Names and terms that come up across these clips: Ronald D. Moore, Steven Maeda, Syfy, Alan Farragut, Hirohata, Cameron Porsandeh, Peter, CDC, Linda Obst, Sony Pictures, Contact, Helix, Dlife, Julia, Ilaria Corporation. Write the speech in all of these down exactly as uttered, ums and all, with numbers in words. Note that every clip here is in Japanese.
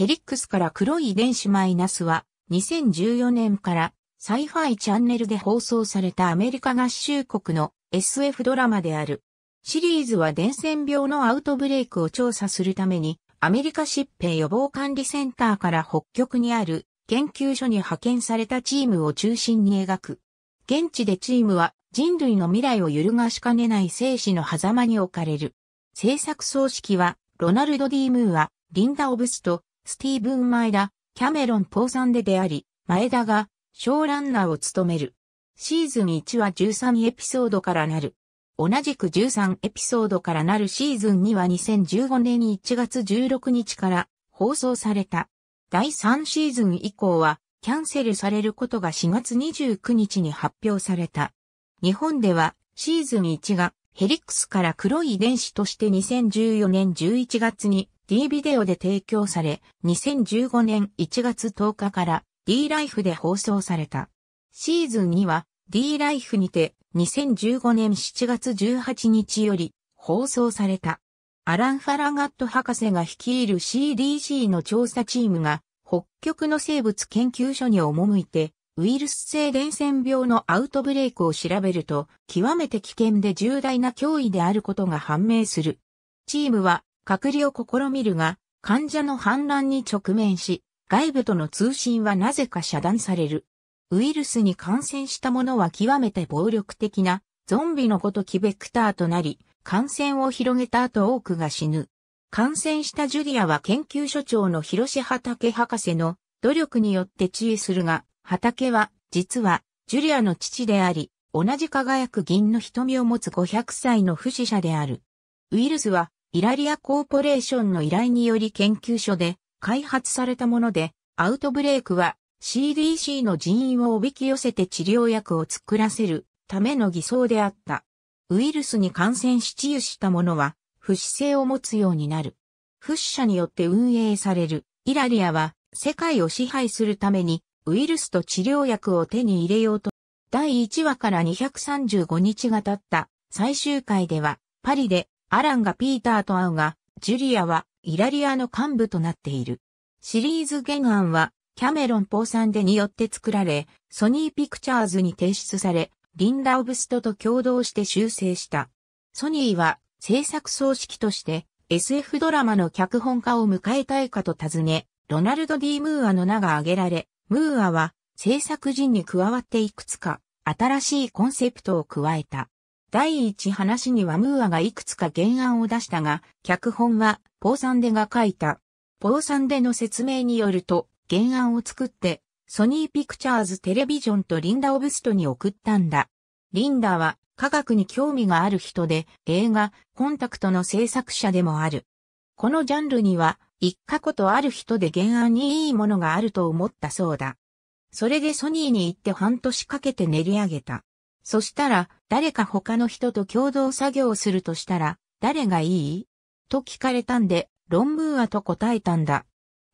ヘリックスから黒い遺伝子マイナスはにせんじゅうよねんからSyfyチャンネルで放送されたアメリカ合衆国の エスエフ ドラマである。シリーズは伝染病のアウトブレイクを調査するためにアメリカ疾病予防管理センターから北極にある研究所に派遣されたチームを中心に描く。現地でチームは人類の未来を揺るがしかねない生死の狭間に置かれる。制作総指揮はロナルド・ディ・ムーア、リンダ・オブスト、スティーブン・マエダ、キャメロン・ポーサンデであり、マエダがショーランナーを務める。シーズンいちはじゅうさんエピソードからなる。同じくじゅうさんエピソードからなるシーズンにはにせんじゅうごねんいちがつじゅうろくにちから放送された。だいさんシーズン以降はキャンセルされることがしがつにじゅうくにちに発表された。日本ではシーズンいちがヘリックスから黒い遺伝子としてにせんじゅうよねんじゅういちがつに D ビデオで提供され、にせんじゅうごねんいちがつとおかから D ライフで放送された。シーズンには D ライフにてにせんじゅうごねんしちがつじゅうはちにちより放送された。アラン・ファラガット博士が率いる シーディーシー の調査チームが北極の生物研究所に赴いてウイルス性伝染病のアウトブレイクを調べると極めて危険で重大な脅威であることが判明する。チームは隔離を試みるが患者の反乱に直面し外部との通信はなぜか遮断される。ウイルスに感染した者は極めて暴力的なゾンビのごときベクターとなり、感染を広げた後多くが死ぬ。感染したジュリアは研究所長の広畑博士の努力によって治癒するが、畑は実はジュリアの父であり、同じ輝く銀の瞳を持つごひゃくさいの不死者である。ウイルスはイラリアコーポレーションの依頼により研究所で開発されたもので、アウトブレイクはシーディーシー の人員をおびき寄せて治療薬を作らせるための偽装であった。ウイルスに感染し治癒した者は不死性を持つようになる。不死者によって運営されるイラリアは世界を支配するためにウイルスと治療薬を手に入れようと。だいいちわからにひゃくさんじゅうごにちが経った最終回ではパリでアランがピーターと会うがジュリアはイラリアの幹部となっている。シリーズ原案はキャメロン・ポーサンデによって作られ、ソニーピクチャーズに提出され、リンダ・オブストと共同して修正した。ソニーは制作総指揮として エスエフ ドラマの脚本家を迎えたいかと尋ね、ロナルド・ディ・ムーアの名が挙げられ、ムーアは制作陣に加わっていくつか新しいコンセプトを加えた。だいいち話にはムーアがいくつか原案を出したが、脚本はポーサンデが書いた。ポーサンデの説明によると、原案を作って、ソニーピクチャーズテレビジョンとリンダ・オブストに送ったんだ。リンダは科学に興味がある人で、映画、コンタクトの制作者でもある。このジャンルには、一過ことある人で原案にいいものがあると思ったそうだ。それでソニーに行って半年かけて練り上げた。そしたら、誰か他の人と共同作業をするとしたら、誰がいい？と聞かれたんで、ロン・ムーアと答えたんだ。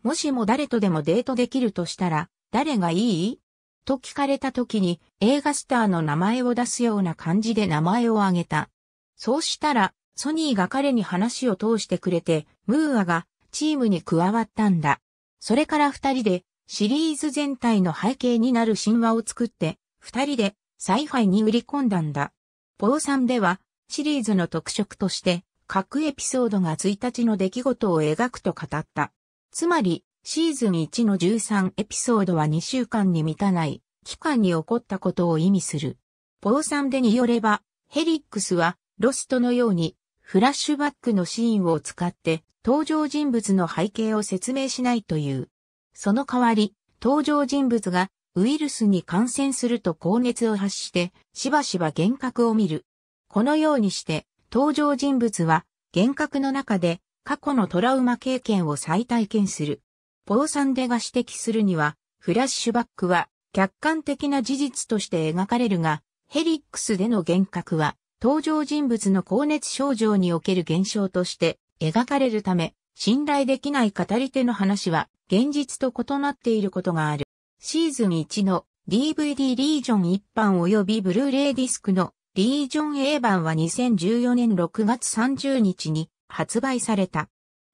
もしも誰とでもデートできるとしたら、誰がいい？と聞かれた時に映画スターの名前を出すような感じで名前を挙げた。そうしたら、ソニーが彼に話を通してくれて、ムーアがチームに加わったんだ。それから二人でシリーズ全体の背景になる神話を作って、二人でSyfyに売り込んだんだ。ポーサンではシリーズの特色として、各エピソードがついたちの出来事を描くと語った。つまり、シーズンいちのじゅうさんエピソードはにしゅうかんに満たない期間に起こったことを意味する。ポーサンデによれば、ヘリックスはロストのようにフラッシュバックのシーンを使って登場人物の背景を説明しないという。その代わり、登場人物がウイルスに感染すると高熱を発してしばしば幻覚を見る。このようにして登場人物は幻覚の中で過去のトラウマ経験を再体験する。ポーサンデが指摘するには、フラッシュバックは客観的な事実として描かれるが、ヘリックスでの幻覚は登場人物の高熱症状における現象として描かれるため、信頼できない語り手の話は現実と異なっていることがある。シーズンいちの ディーブイディー リージョン一般及びブルーレイディスクのリージョン A 版はにせんじゅうよねんろくがつさんじゅうにちに発売された。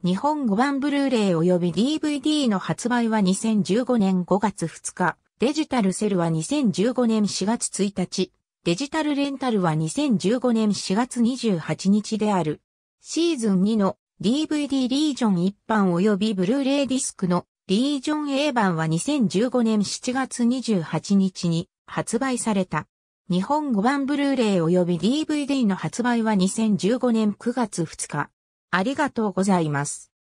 日本語版ブルーレイ及び ディーブイディー の発売はにせんじゅうごねんごがつふつか、デジタルセルはにせんじゅうごねんしがつついたち、デジタルレンタルはにせんじゅうごねんしがつにじゅうはちにちである。シーズンにの ディーブイディー リージョン一般及びブルーレイディスクのリージョン A 版はにせんじゅうごねんしちがつにじゅうはちにちに発売された。日本語版ブルーレイ及び ディーブイディー の発売はにせんじゅうごねんくがつふつか。ありがとうございます。